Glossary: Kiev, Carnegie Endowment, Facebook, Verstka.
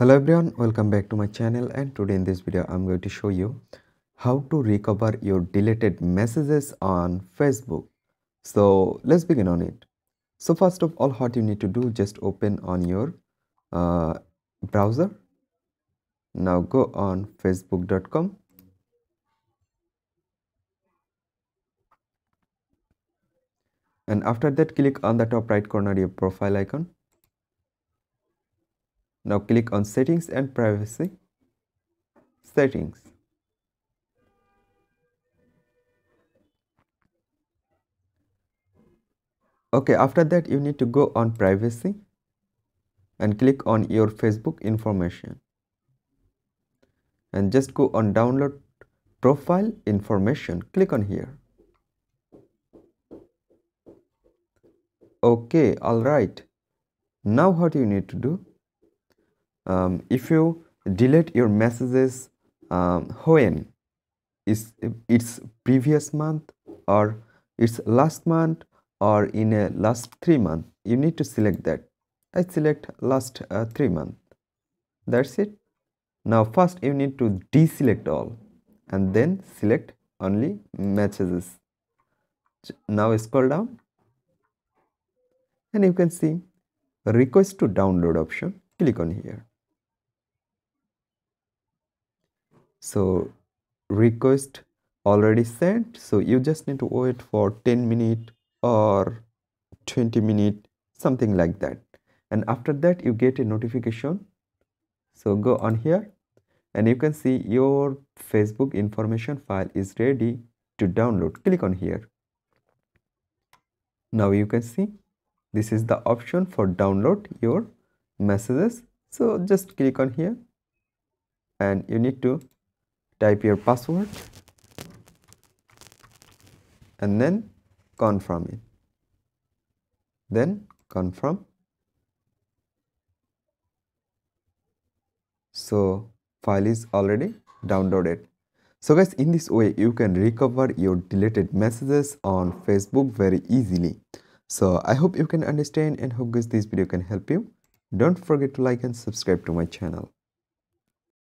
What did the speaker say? Hello everyone, welcome back to my channel, and today in this video I'm going to show you how to recover your deleted messages on Facebook. So let's begin on it. So first of all, what you need to do, just open on your browser. Now go on facebook.com. And after that, click on the top right corner your profile icon. Now click on settings and privacy settings. Okay, after that you need to go on privacy and click on your Facebook information and just go on download profile information, click on here. Okay, alright. Now what you need to do, if you delete your messages when it's previous month or it's last month or in a last 3 months, you need to select that. I select last 3 months. That's it. Now first you need to deselect all and then select only messages. Now scroll down and you can see request to download option, click on here. So request already sent, so you just need to wait for 10 minutes or 20 minutes, something like that, and after that you get a notification. So go on here and you can see your Facebook information file is ready to download, click on here. Now you can see this is the option for download your messages, so just click on here and you need to type your password and then confirm it, then confirm. So file is already downloaded. So guys, in this way you can recover your deleted messages on Facebook very easily. So I hope you can understand, and hope guys this video can help you. Don't forget to like and subscribe to my channel.